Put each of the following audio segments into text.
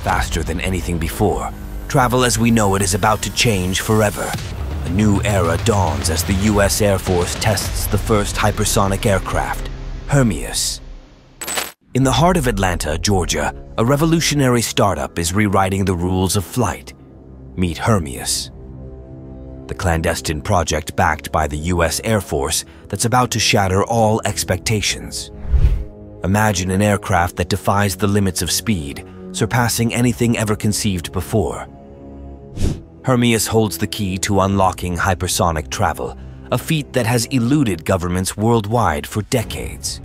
faster than anything before. Travel as we know it is about to change forever. A new era dawns as the US Air Force tests the first hypersonic aircraft, Hermeus. In the heart of Atlanta, Georgia, a revolutionary startup is rewriting the rules of flight. Meet Hermeus, the clandestine project backed by the US Air Force that's about to shatter all expectations. Imagine an aircraft that defies the limits of speed, surpassing anything ever conceived before. Hermeus holds the key to unlocking hypersonic travel, a feat that has eluded governments worldwide for decades.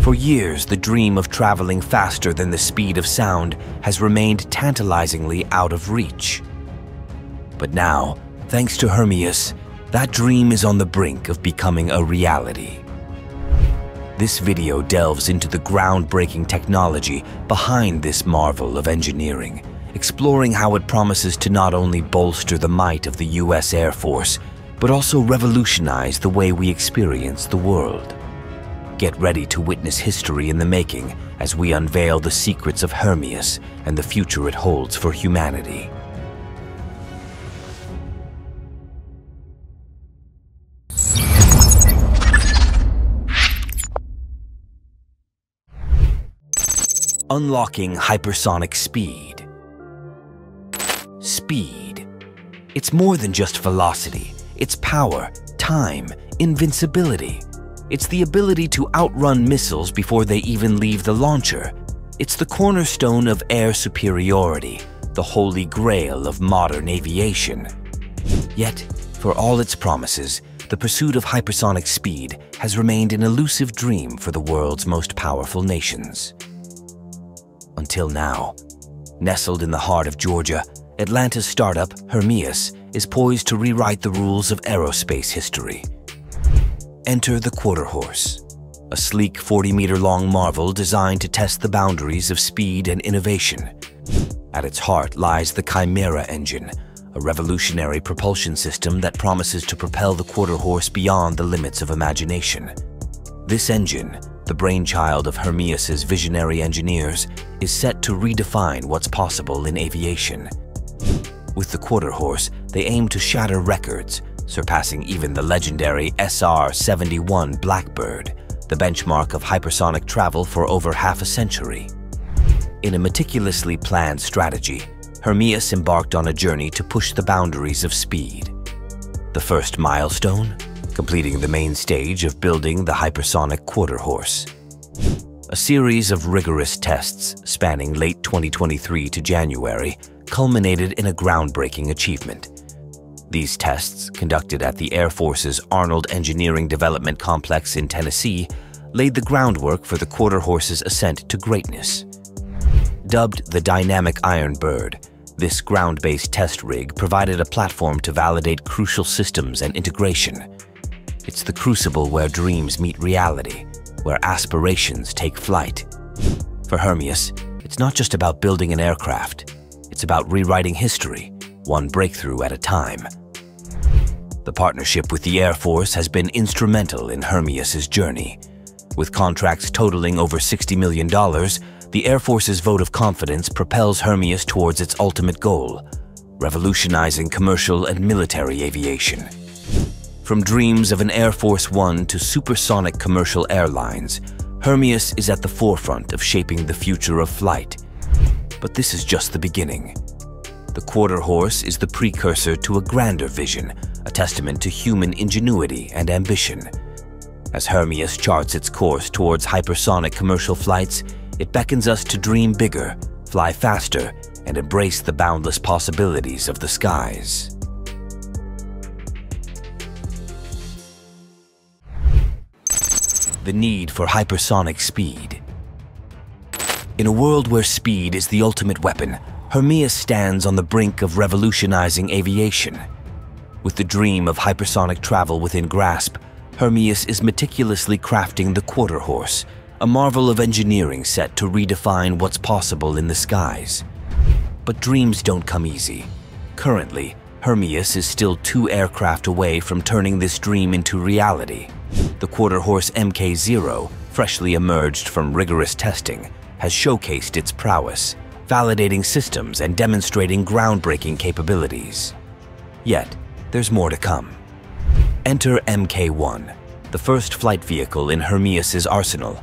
For years, the dream of traveling faster than the speed of sound has remained tantalizingly out of reach. But now, thanks to Hermeus, that dream is on the brink of becoming a reality. This video delves into the groundbreaking technology behind this marvel of engineering, exploring how it promises to not only bolster the might of the US Air Force, but also revolutionize the way we experience the world. Get ready to witness history in the making as we unveil the secrets of Hermeus and the future it holds for humanity. Unlocking hypersonic speed. Speed. It's more than just velocity. It's power, time, invincibility. It's the ability to outrun missiles before they even leave the launcher. It's the cornerstone of air superiority, the holy grail of modern aviation. Yet, for all its promises, the pursuit of hypersonic speed has remained an elusive dream for the world's most powerful nations. Until now. Nestled in the heart of Georgia, Atlanta's startup, Hermeus, is poised to rewrite the rules of aerospace history. Enter the Quarter Horse, a sleek 40-meter-long marvel designed to test the boundaries of speed and innovation. At its heart lies the Chimera Engine, a revolutionary propulsion system that promises to propel the Quarter Horse beyond the limits of imagination. This engine, the brainchild of Hermeus's visionary engineers, is set to redefine what's possible in aviation. With the Quarter Horse, they aim to shatter records, surpassing even the legendary SR-71 Blackbird, the benchmark of hypersonic travel for over half a century. In a meticulously planned strategy, Hermeus embarked on a journey to push the boundaries of speed. The first milestone? Completing the main stage of building the hypersonic Quarter Horse. A series of rigorous tests spanning late 2023 to January culminated in a groundbreaking achievement. These tests, conducted at the Air Force's Arnold Engineering Development Complex in Tennessee, laid the groundwork for the Quarter Horse's ascent to greatness. Dubbed the Dynamic Iron Bird, this ground-based test rig provided a platform to validate crucial systems and integration. It's the crucible where dreams meet reality, where aspirations take flight. For Hermeus, it's not just about building an aircraft. It's about rewriting history, one breakthrough at a time. The partnership with the Air Force has been instrumental in Hermeus's journey. With contracts totaling over $60 million, the Air Force's vote of confidence propels Hermeus towards its ultimate goal, revolutionizing commercial and military aviation. From dreams of an Air Force One to supersonic commercial airlines, Hermeus is at the forefront of shaping the future of flight. But this is just the beginning. The Quarter Horse is the precursor to a grander vision, a testament to human ingenuity and ambition. As Hermeus charts its course towards hypersonic commercial flights, it beckons us to dream bigger, fly faster, and embrace the boundless possibilities of the skies. The need for hypersonic speed. In a world where speed is the ultimate weapon, Hermeus stands on the brink of revolutionizing aviation. With the dream of hypersonic travel within grasp, Hermeus is meticulously crafting the Quarter Horse, a marvel of engineering set to redefine what's possible in the skies. But dreams don't come easy. Currently, Hermeus is still 2 aircraft away from turning this dream into reality. The Quarter Horse MK-0, freshly emerged from rigorous testing, has showcased its prowess, validating systems and demonstrating groundbreaking capabilities. Yet, there's more to come. Enter MK-1, the first flight vehicle in Hermeus's arsenal.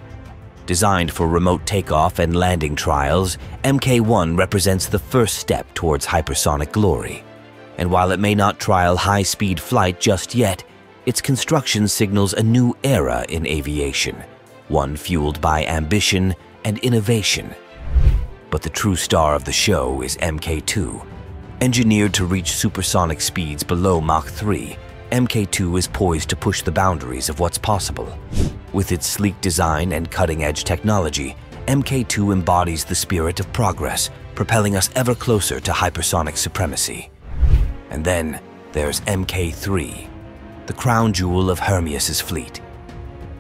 Designed for remote takeoff and landing trials, MK-1 represents the first step towards hypersonic glory. And while it may not trial high-speed flight just yet, its construction signals a new era in aviation, one fueled by ambition and innovation. But the true star of the show is MK-2. Engineered to reach supersonic speeds below Mach 3, MK-2 is poised to push the boundaries of what's possible. With its sleek design and cutting-edge technology, MK-2 embodies the spirit of progress, propelling us ever closer to hypersonic supremacy. And then there's MK-3, the crown jewel of Hermeus's fleet.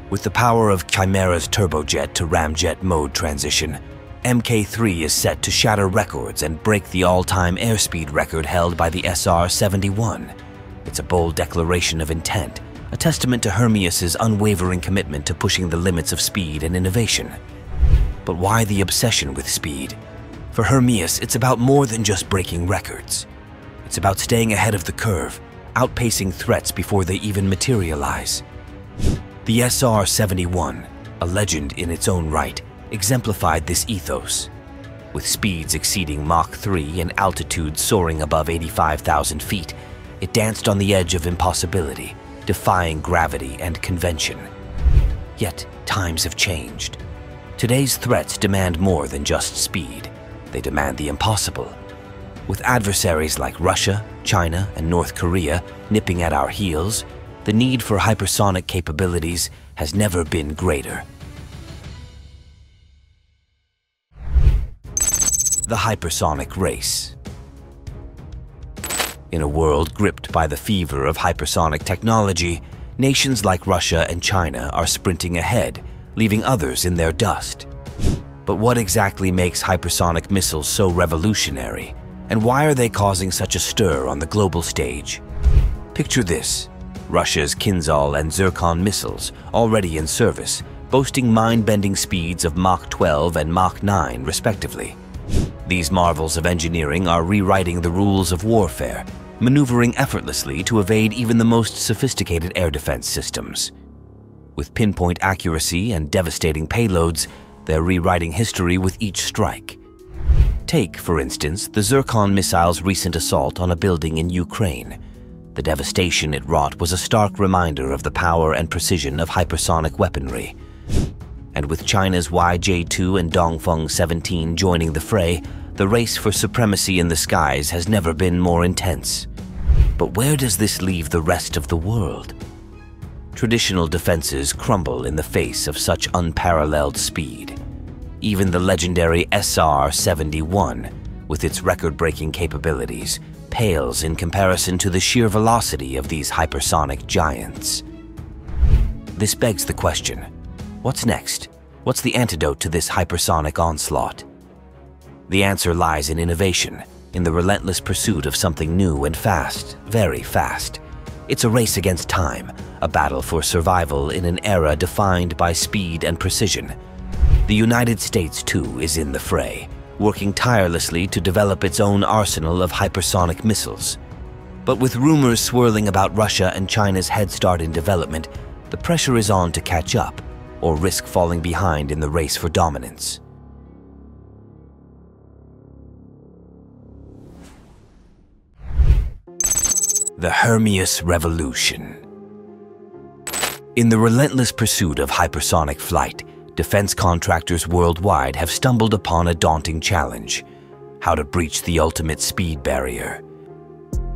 With the power of Chimera's turbojet to ramjet mode transition, MK-3 is set to shatter records and break the all-time airspeed record held by the SR-71. It's a bold declaration of intent, a testament to Hermeus's unwavering commitment to pushing the limits of speed and innovation. But why the obsession with speed? For Hermeus, it's about more than just breaking records. It's about staying ahead of the curve, outpacing threats before they even materialize. The SR-71, a legend in its own right, exemplified this ethos. With speeds exceeding Mach 3 and altitude soaring above 85,000 feet, it danced on the edge of impossibility, defying gravity and convention. Yet, times have changed. Today's threats demand more than just speed. They demand the impossible. With adversaries like Russia, China, and North Korea nipping at our heels, the need for hypersonic capabilities has never been greater. The hypersonic race. In a world gripped by the fever of hypersonic technology, nations like Russia and China are sprinting ahead, leaving others in their dust. But what exactly makes hypersonic missiles so revolutionary? And why are they causing such a stir on the global stage? Picture this: Russia's Kinzhal and Zircon missiles, already in service, boasting mind-bending speeds of Mach 12 and Mach 9, respectively. These marvels of engineering are rewriting the rules of warfare, maneuvering effortlessly to evade even the most sophisticated air defense systems. With pinpoint accuracy and devastating payloads, they're rewriting history with each strike. Take, for instance, the Zircon missile's recent assault on a building in Ukraine. The devastation it wrought was a stark reminder of the power and precision of hypersonic weaponry. And with China's YJ-2 and Dongfeng-17 joining the fray, the race for supremacy in the skies has never been more intense. But where does this leave the rest of the world? Traditional defenses crumble in the face of such unparalleled speed. Even the legendary SR-71, with its record-breaking capabilities, pales in comparison to the sheer velocity of these hypersonic giants. This begs the question, what's next? What's the antidote to this hypersonic onslaught? The answer lies in innovation, in the relentless pursuit of something new and fast, very fast. It's a race against time, a battle for survival in an era defined by speed and precision. The United States, too, is in the fray, working tirelessly to develop its own arsenal of hypersonic missiles. But with rumors swirling about Russia and China's head start in development, the pressure is on to catch up, or risk falling behind in the race for dominance. The Hermeus Revolution. In the relentless pursuit of hypersonic flight, defense contractors worldwide have stumbled upon a daunting challenge: how to breach the ultimate speed barrier.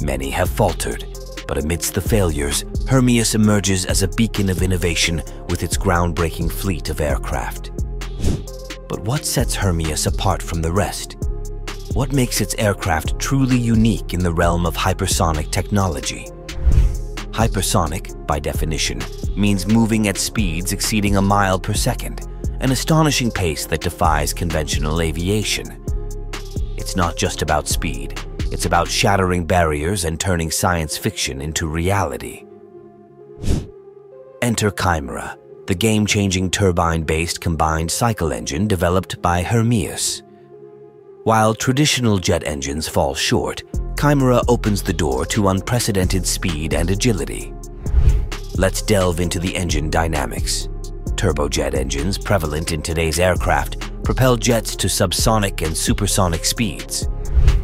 Many have faltered, but amidst the failures, Hermeus emerges as a beacon of innovation with its groundbreaking fleet of aircraft. But what sets Hermeus apart from the rest? What makes its aircraft truly unique in the realm of hypersonic technology? Hypersonic, by definition, means moving at speeds exceeding a mile per second, an astonishing pace that defies conventional aviation. It's not just about speed. It's about shattering barriers and turning science fiction into reality. Enter Chimera, the game-changing turbine-based combined cycle engine developed by Hermeus. While traditional jet engines fall short, Chimera opens the door to unprecedented speed and agility. Let's delve into the engine dynamics. Turbojet engines prevalent in today's aircraft propel jets to subsonic and supersonic speeds.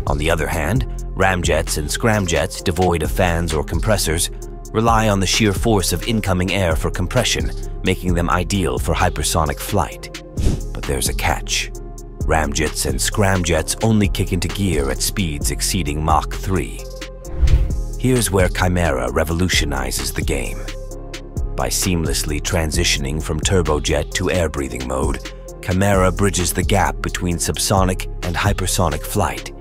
On the other hand, ramjets and scramjets, devoid of fans or compressors, rely on the sheer force of incoming air for compression, making them ideal for hypersonic flight. But there's a catch. Ramjets and scramjets only kick into gear at speeds exceeding Mach 3. Here's where Chimera revolutionizes the game. By seamlessly transitioning from turbojet to air-breathing mode, Chimera bridges the gap between subsonic and hypersonic flight.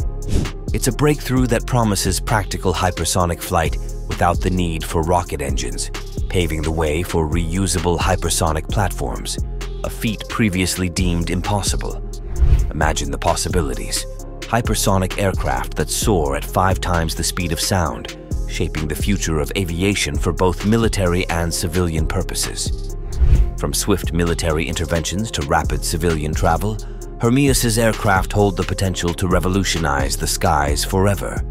It's a breakthrough that promises practical hypersonic flight without the need for rocket engines, paving the way for reusable hypersonic platforms, a feat previously deemed impossible. Imagine the possibilities. Hypersonic aircraft that soar at 5 times the speed of sound, shaping the future of aviation for both military and civilian purposes. From swift military interventions to rapid civilian travel, Hermeus's aircraft hold the potential to revolutionize the skies forever.